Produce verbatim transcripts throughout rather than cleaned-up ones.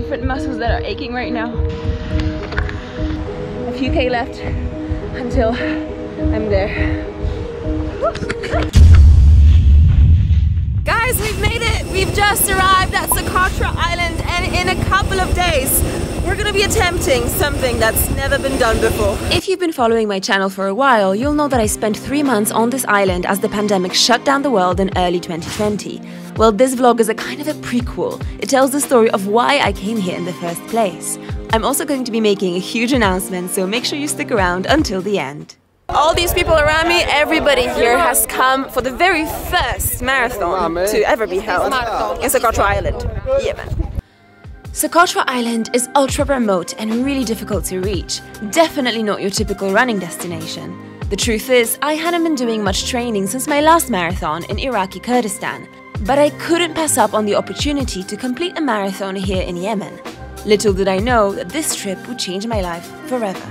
different muscles that are aching right now. A few K left until I'm there. Guys, we've made it! We've just arrived at Socotra Island, and in a couple of days we're gonna be attempting something that's never been done before. If you've been following my channel for a while, you'll know that I spent three months on this island as the pandemic shut down the world in early twenty twenty. Well, this vlog is a kind of a prequel. It tells the story of why I came here in the first place. I'm also going to be making a huge announcement, so make sure you stick around until the end. All these people around me, everybody here has come for the very first marathon to ever be held in Socotra Island, Yemen. Socotra Island is ultra remote and really difficult to reach. Definitely not your typical running destination. The truth is, I hadn't been doing much training since my last marathon in Iraqi Kurdistan, but I couldn't pass up on the opportunity to complete a marathon here in Yemen. Little did I know that this trip would change my life forever.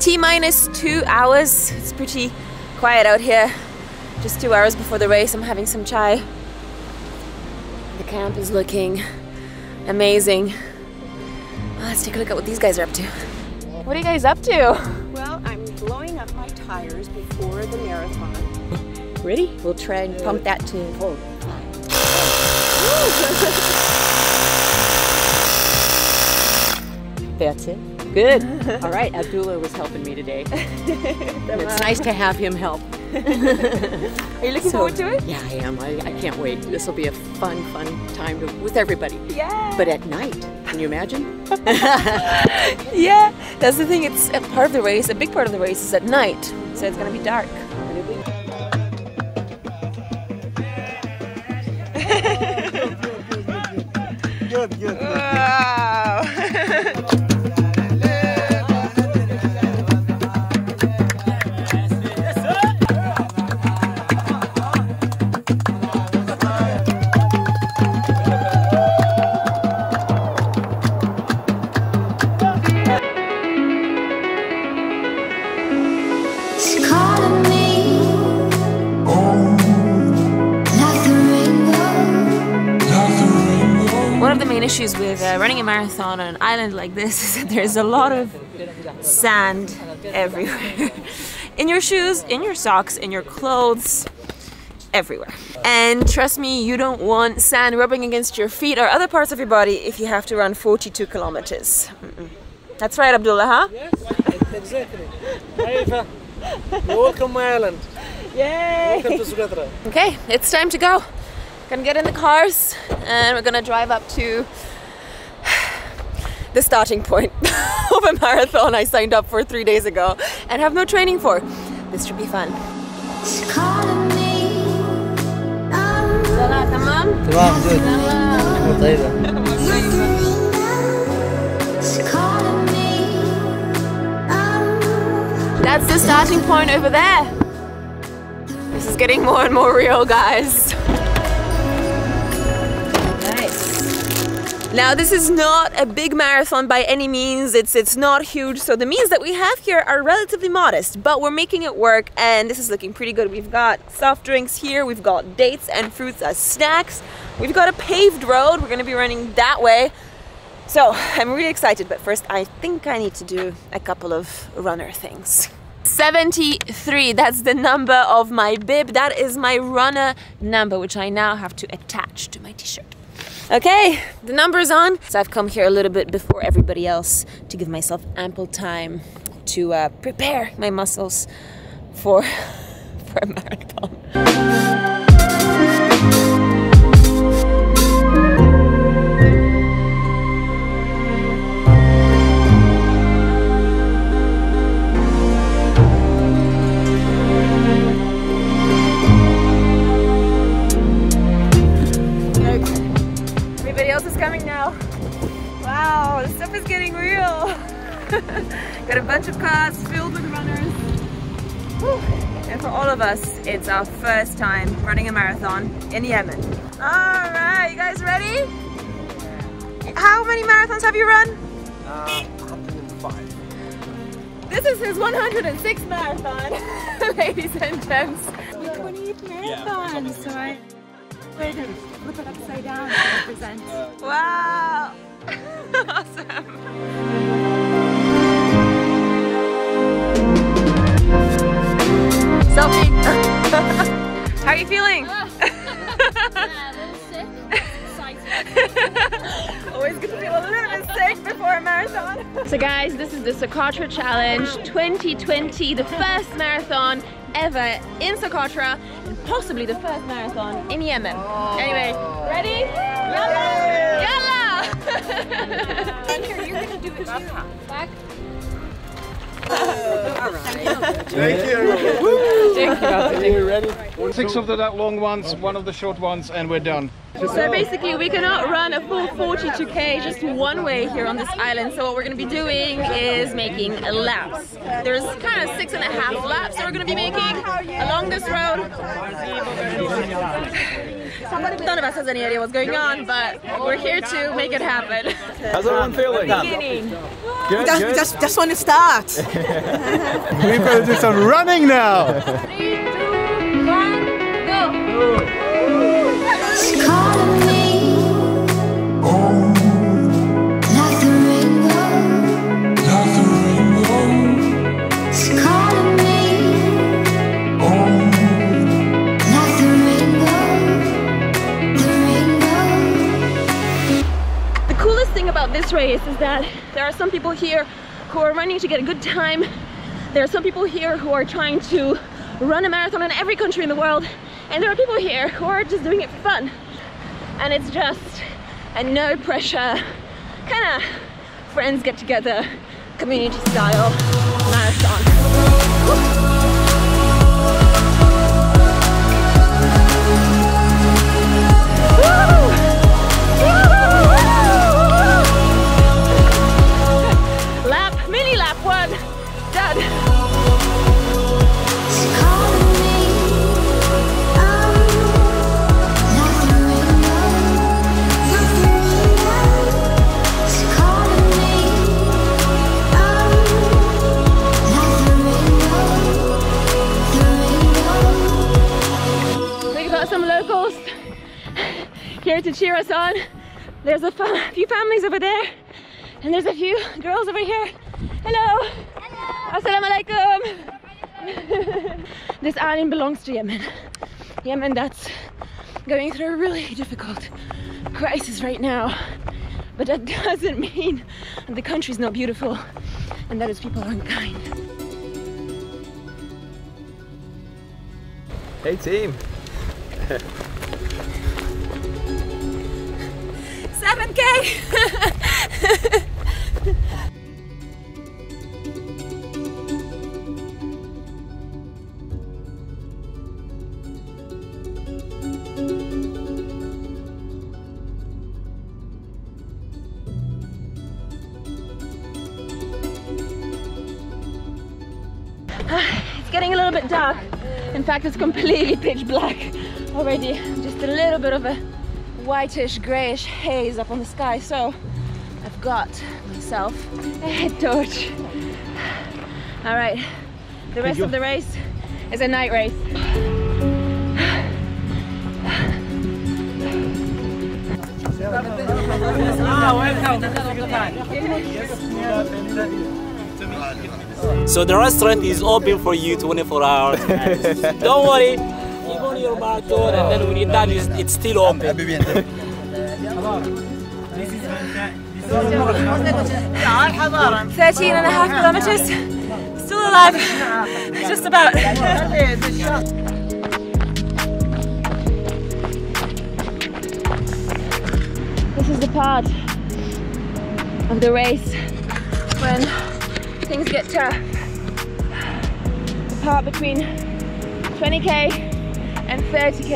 T-minus two hours. It's pretty quiet out here. Just two hours before the race, I'm having some chai. The camp is looking amazing. Well, let's take a look at what these guys are up to. What are you guys up to? Well, I'm blowing up my tires before the marathon. Ready? We'll try and pump that to full. That's it. Good. All right, Abdullah was helping me today. It's nice to have him help. Are you looking so, forward to it? Yeah, I am. I, I can't wait. This will be a fun, fun time to, with everybody. Yeah. But at night, can you imagine? Yeah, that's the thing. It's a part of the race. A big part of the race is at night, so it's going to be dark. Good, good. Wow. Issues with uh, running a marathon on an island like this is that there's a lot of sand everywhere. In your shoes, in your socks, in your clothes, everywhere. And trust me, you don't want sand rubbing against your feet or other parts of your body if you have to run forty-two kilometers. Mm-mm. That's right, Abdullah, huh? Yes, exactly. Welcome, my island. Yay! Welcome to Socotra. Okay, it's time to go. Gonna get in the cars and we're gonna drive up to the starting point of a marathon I signed up for three days ago and have no training for. This should be fun. That's the starting point over there. This is getting more and more real, guys. Now, this is not a big marathon by any means. It's it's not huge, so the means that we have here are relatively modest, but we're making it work, and this is looking pretty good. We've got soft drinks here, we've got dates and fruits as snacks, we've got a paved road, we're gonna be running that way. So, I'm really excited, but first I think I need to do a couple of runner things. seventy-three, that's the number of my bib, that is my runner number, which I now have to attach to my t-shirt. Okay, the number's on. So I've come here a little bit before everybody else to give myself ample time to uh, prepare my muscles for, for a marathon. Got a bunch of cars filled with runners. Whew. And for all of us, it's our first time running a marathon in Yemen. All right, you guys ready? How many marathons have you run? Uh, one hundred and five. This is his one hundred and sixth marathon, ladies and gents. We're twenty-eight marathons, yeah, so I... ribbons. Flip it upside down to represent. Wow! Awesome! Selfie! How are you feeling? Uh, yeah, a little sick. Excited. Always good to feel a little bit sick before a marathon. So guys, this is the Socotra Challenge twenty twenty, the first marathon ever in Socotra, and possibly the first marathon in Yemen. Oh. Anyway, ready? Yalla! Yalla! Hunter, you're gonna do it too. Back. Uh, all right. Thank you. Thank you. We're ready. Six of the long ones, okay. One of the short ones, and we're done. So basically, we cannot run a full forty-two K just one way here on this island. So what we're going to be doing is making laps. There's kind of six and a half laps that we're going to be making along this road. None of us has any idea what's going on, but we're here to make it happen. How's everyone feeling? Beginning. Good, we just, good. Just, just want to start. We're going to do some running now. Three, two, one, go. She's calling me. Oh. The coolest thing about this race is that there are some people here who are running to get a good time. There are some people here who are trying to run a marathon in every country in the world. And there are people here who are just doing it for fun. And it's just a no pressure, kind of friends get together, community style marathon. Woo. Here to cheer us on. There's a few families over there, and there's a few girls over here. Hello. Hello. Assalamu alaikum. This island belongs to Yemen. Yemen that's going through a really difficult crisis right now. But that doesn't mean the country's not beautiful and that its people aren't kind. Hey team. seven K! It's getting a little bit dark. In fact, it's completely pitch black already. Just a little bit of a whitish grayish haze up on the sky, so I've got myself a head torch. All right, the rest of the race is a night race. So the restaurant is open for you twenty-four hours. Don't worry. And then when you're done, it's still open. thirteen and a half kilometers. Still alive. Just about. This is the part of the race when things get tough. The part between twenty K and thirty K,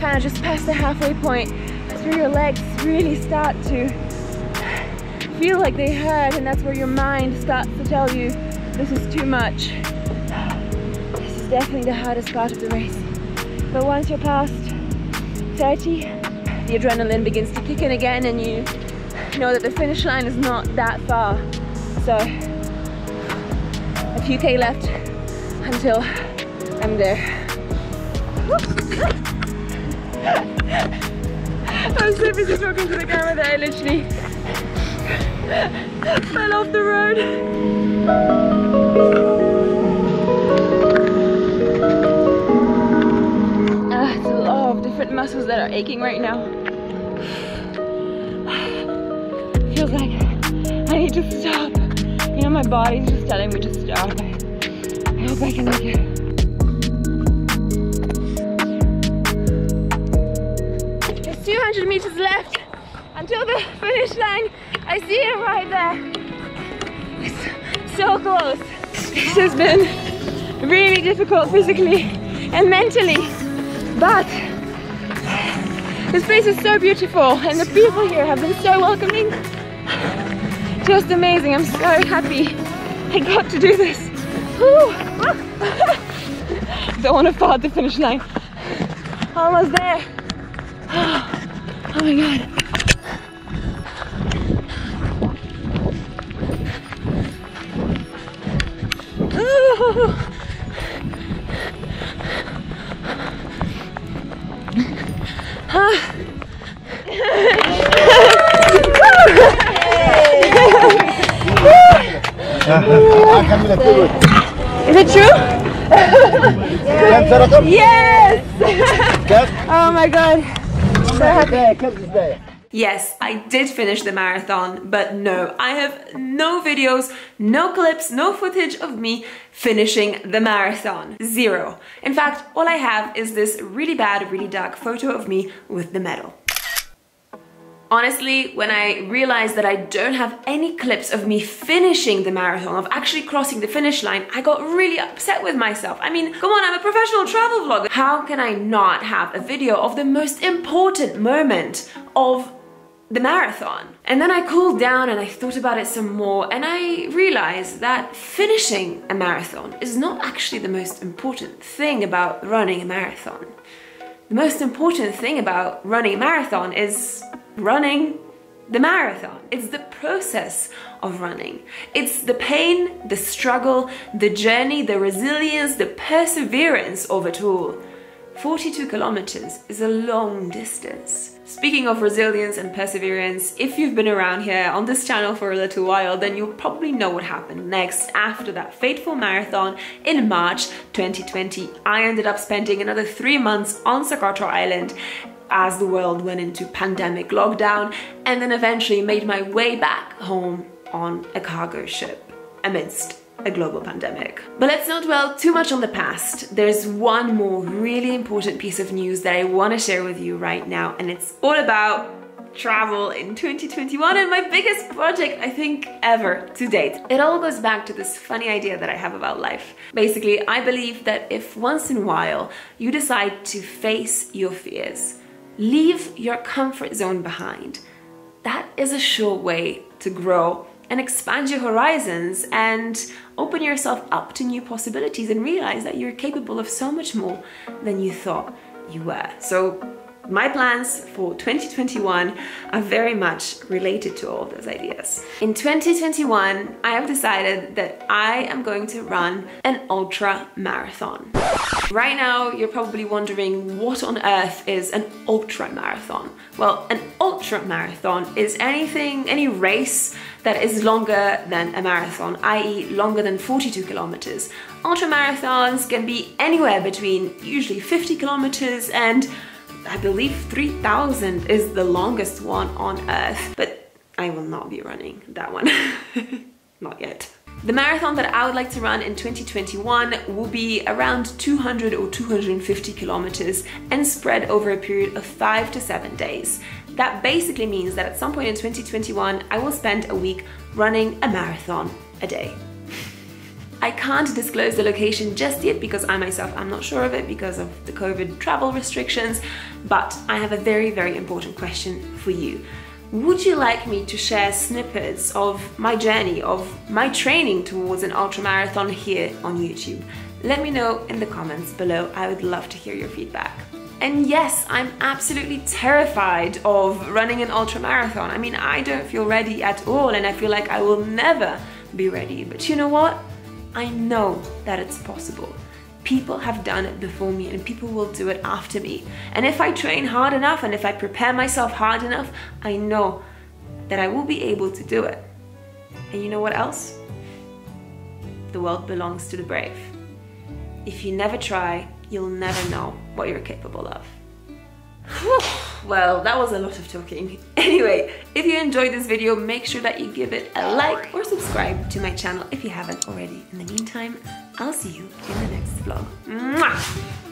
kind of just past the halfway point, that's where your legs really start to feel like they hurt, and that's where your mind starts to tell you this is too much. This is definitely the hardest part of the race. But once you're past thirty, the adrenaline begins to kick in again, and you know that the finish line is not that far. So a few K left until I'm there. Woo. I was so busy talking to the camera that I literally fell off the road. Ah, it's a lot of different muscles that are aching right now. Feels like I need to stop. You know, my body's just telling me to stop. I hope I can make it. two hundred meters left until the finish line. I see it right there. It's so close. This has been really difficult physically and mentally, but this place is so beautiful and the people here have been so welcoming. Just amazing. I'm so happy I got to do this. Don't want to part the finish line. Almost there. Oh my god. Ooh. Ah. Is it true? Yes! Oh my god. Yes, I did finish the marathon, but no, I have no videos, no clips, no footage of me finishing the marathon. Zero. In fact, all I have is this really bad, really dark photo of me with the medal. Honestly, when I realized that I don't have any clips of me finishing the marathon, of actually crossing the finish line, I got really upset with myself. I mean, come on, I'm a professional travel vlogger. How can I not have a video of the most important moment of the marathon? And then I cooled down and I thought about it some more, and I realized that finishing a marathon is not actually the most important thing about running a marathon. The most important thing about running a marathon is running the marathon. It's the process of running. It's the pain, the struggle, the journey, the resilience, the perseverance of it all. forty-two kilometers is a long distance. Speaking of resilience and perseverance, if you've been around here on this channel for a little while, then you'll probably know what happened next. After that fateful marathon in March twenty twenty, I ended up spending another three months on Socotra Island as the world went into pandemic lockdown, and then eventually made my way back home on a cargo ship amidst a global pandemic. But let's not dwell too much on the past. There's one more really important piece of news that I want to share with you right now, and it's all about travel in twenty twenty-one and my biggest project I think ever to date. It all goes back to this funny idea that I have about life. Basically, I believe that if once in a while you decide to face your fears, leave your comfort zone behind. That is a sure way to grow and expand your horizons and open yourself up to new possibilities and realize that you're capable of so much more than you thought you were. So my plans for twenty twenty-one are very much related to all those ideas. In twenty twenty-one, I have decided that I am going to run an ultra marathon. Right now, you're probably wondering what on earth is an ultra marathon? Well, an ultra marathon is anything, any race that is longer than a marathon, that is longer than forty-two kilometers. Ultra marathons can be anywhere between usually fifty kilometers and I believe three thousand is the longest one on earth, but I will not be running that one. Not yet. The marathon that I would like to run in twenty twenty-one will be around two hundred or two hundred fifty kilometers and spread over a period of five to seven days. That basically means that at some point in twenty twenty-one, I will spend a week running a marathon a day. I can't disclose the location just yet because I myself am not sure of it because of the COVID travel restrictions, but I have a very, very important question for you. Would you like me to share snippets of my journey, of my training towards an ultramarathon here on YouTube? Let me know in the comments below. I would love to hear your feedback. And yes, I'm absolutely terrified of running an ultramarathon. I mean, I don't feel ready at all and I feel like I will never be ready, but you know what? I know that it's possible. People have done it before me and people will do it after me. And if I train hard enough and if I prepare myself hard enough, I know that I will be able to do it. And you know what else? The world belongs to the brave. If you never try, you'll never know what you're capable of. Whew. Well, that was a lot of talking. Anyway, if you enjoyed this video, make sure that you give it a like or subscribe to my channel if you haven't already. In the meantime, I'll see you in the next vlog. Mwah!